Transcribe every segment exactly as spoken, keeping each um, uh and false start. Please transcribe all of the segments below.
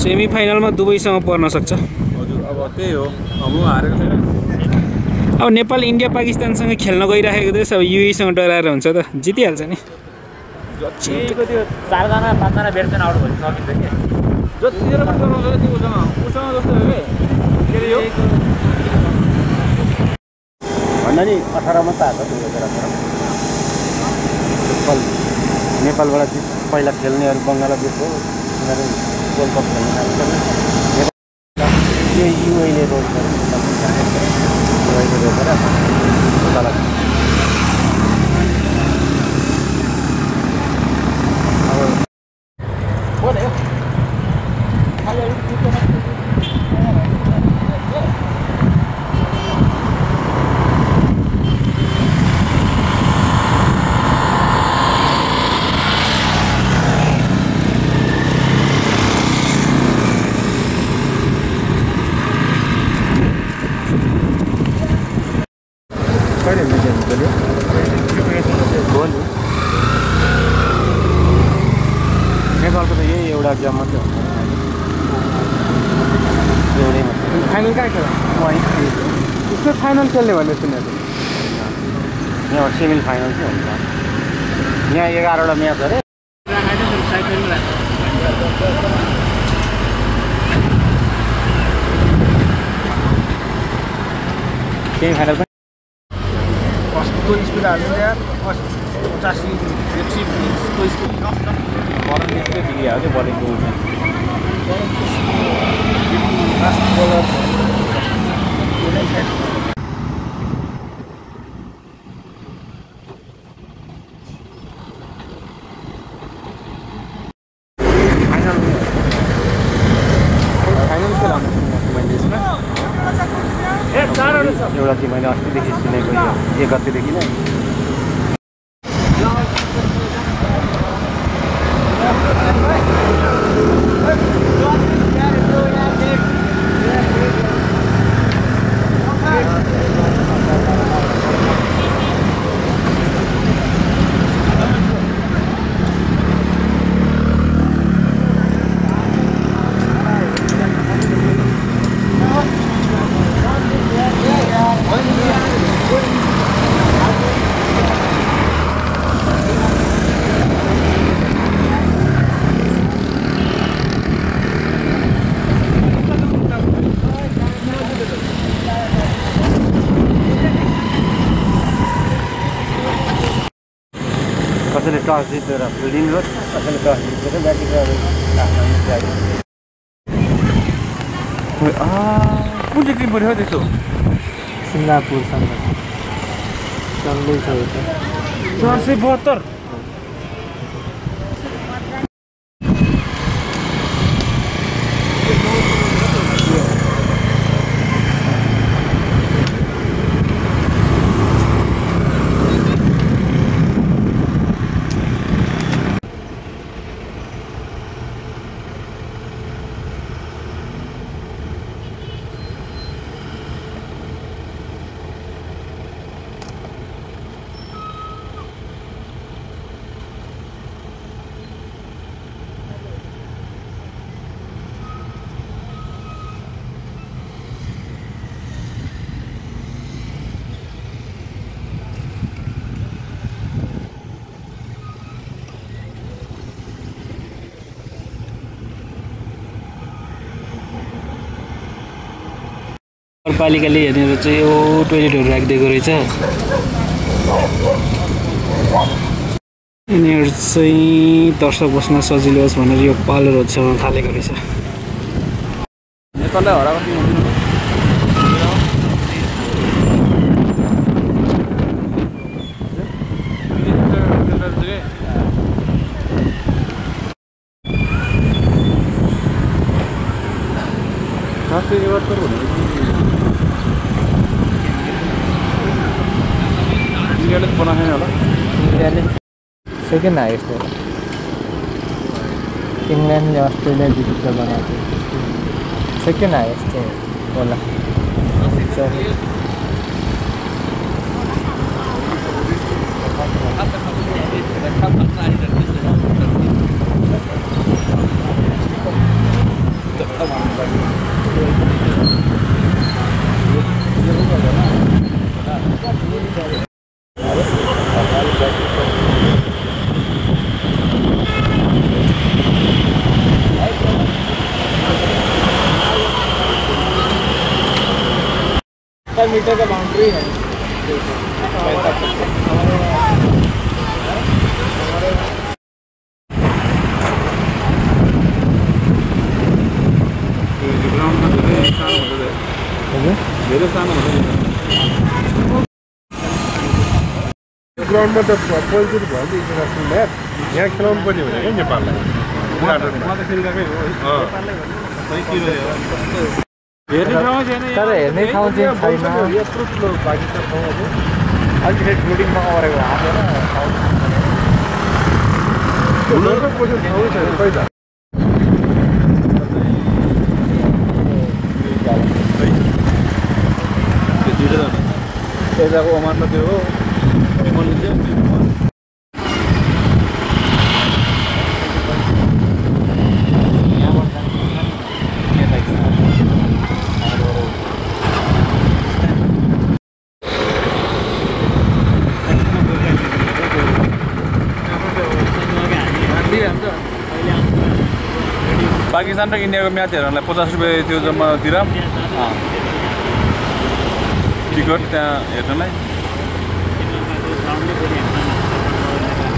Semi फाइनलमा दुबईसँग पर्न सक्छ। अब नेपाल इन्डिया पाकिस्तानसँग खेल्न गइराखेको थिएछ, अब युएईसँग डराएर हुन्छ त जितिहाल्छ नि। जतिको त्यो चार जना पाँच जना भेट्दैन आउट भनि सकिन्छ के। जतिजोर मात्र नगर त्यो उसँग उसँग जस्तो हो के। के रे यो भन्दा नि अठार मा त हात दुई गरेर नेपाल नेपालबाट पहिला खेल्नेहरु बङ्गलादेश हो। उनीहरु वर्ल्ड कप खेल्न जान्छन्। यो युएई ले रोल गर्छ। फाइनल क्या खेल इसमें फाइनल खेलने वाले सुने यहाँ सेमी फाइनल से होता यहाँ एगारवटा मैच अरे सेमी फाइनल कस्तो स्पिड हाल्नु यार पचासी एकसी बीसको स्पिड बलिङ के दिइहाल्यो के बलिङ गोल्छ लास्ट बलर कुनै छैन फाइनल फाइनल खेलाम मैले यसमा ए चारवटा छ एउटा कि मैले अस्ति देखि सुनेको यो एक गते देखि नै कसले टस जितेर फिल्डिङ गर्छ कसले टस जितेर ब्याटिङ गर्छ आ कुन टिम पर्यो त्यसो सिङ्गापुर सँग चल्दै छ चार सय बहत्तर नगरपालिकाले हेर्नेर चाहिँ यो टोयलेटहरू राखिदिएको रहेछ। यिनीहरू चाहिँ दर्शक बस्न सजिलो होस् भनेर यो पालहरू छर्न थालेको रहेछ। नेपाललाई हराउन दिनुहुन्न। सेकेंड आएस इंग्लैंड ने ऑस्ट्रेलिया जीत बना सेकेंड आएस बोला सत्तर मीटर का बाउंड्री है। ग्राउंड में तो पोल्ट्री भन्छ इन्टरनेसनल म्याच यहाँ खेलाउनु पर्ने भने के नेपाललाई म त खेल्नकै हो नेपाललाई भन्नु के हो हेर्ने ठाउँ छैन तर हेर्ने ठाउँ चाहिँ छैन यत्रो ठुलो बागी छ ठाउँ अब अहिले ग्रेडिङमा गरेको हालेर उनीहरुको कोसिस ठाउँ छैन पहिला त्यो दुईटा त्यसको ओमानमा त्यो हो पाकिस्तान र इन्डियाको म्याच हेर्नलाई पचास रुपैयाँ त्यो जम्मा दिराम टिकट त्यहाँ हेर्नलाई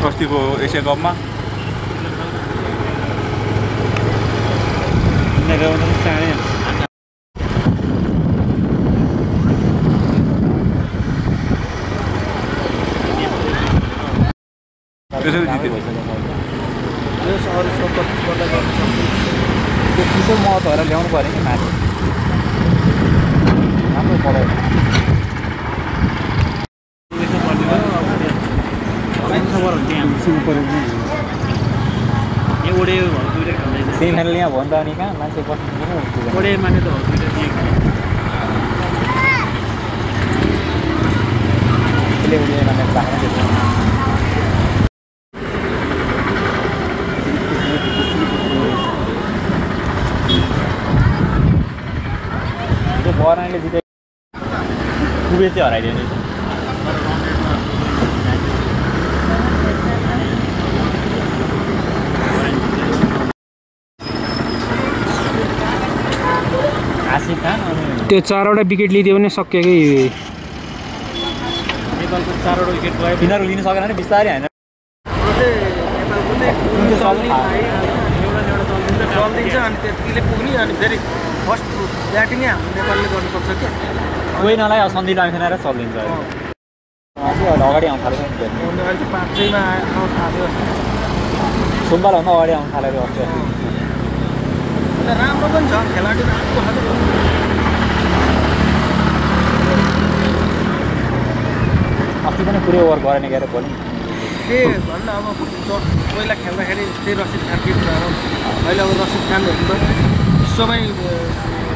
अस्तिको एसिया कपमा त्यसरी जित्यो महत्त्वहरू ल्याउनु पर्यो नि माथि राम्रो पढायो सेमिफाइनल यहाँ भन्दा अनि कहाँ मान्छे बराले जिते कुबे चाहिँ हराइदियो त्यो चारवटा विकेट लिदियो भने सक्यो के नेपालको चारवटा विकेट भयो बिनारु लिन सकेन नि बिस्तारै हैन नेपालको चाहिँ एउटा एउटा चल्दिन्छ चल्दिन्छ अनि त्यतिले पुग्नी अनि फेरि फर्स्ट ब्याटिङ हामी नेपालले गर्न पर्छ के कोही नलाई सन्धि लाग्दैन र चल्दिन्छ अनि अगाडि आउन थालेको नि पाँच सय मा आउन थालेको सोमबार भन्दा अगाडि आउन थालेको अस्ति राम्रो पनि छ खेलाडी राम्रो छ अस्ति पनि पुरै ओभर गरेन गएर भोलि त्यही भन्न अब पहिला खेल्दाखेरि त्यही रसिद खान गीत भयो अहिले अब रसिद खान भन्दा सबै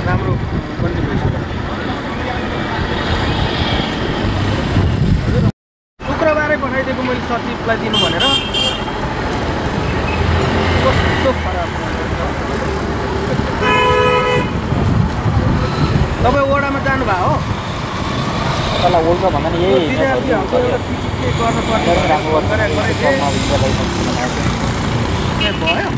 राम्रो बन्ने भइसक्यो शुक्रबारै पठाइदिएको मैले सचिवलाई दिनु भनेर कस्तो खराब तपाईँ ओडामा जानुभयो हो तला बोल्छ भन्दा नि यही के गर्न पर्छ राम्रो वर्क गरे के भयो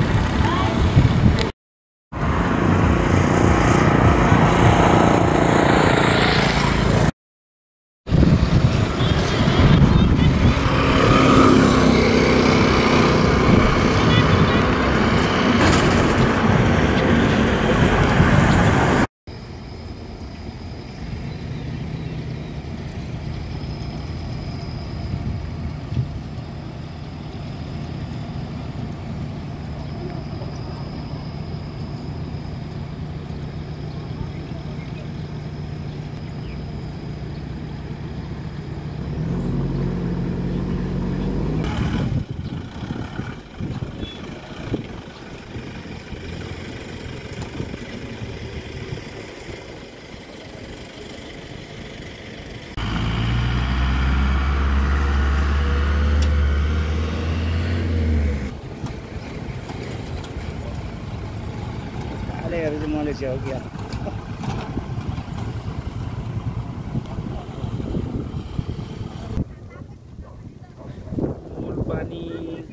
मलेसिया हो गया पानी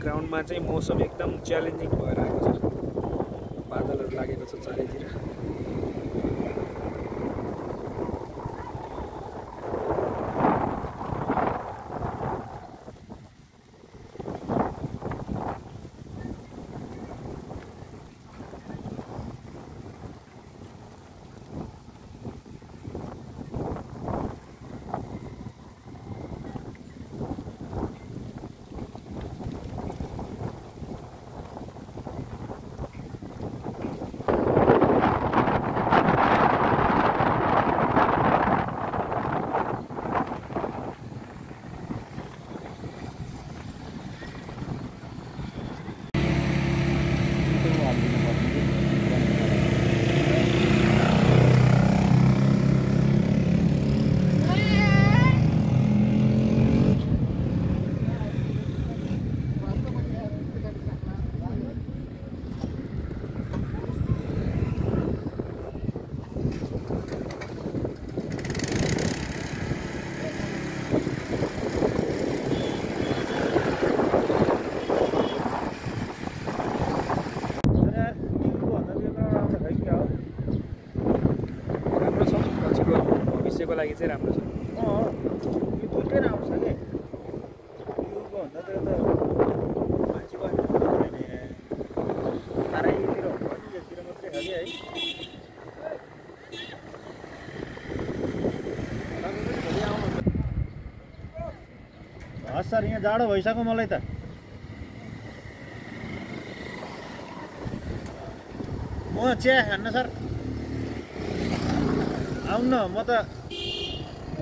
ग्राउंड में मौसम एकदम चैलेंजिंग भएर आएको छ बादल लागेको छ चारैतिर Sir, here जाडो भइसक्यो मलाई त म चिया खान्न सर आउन म त म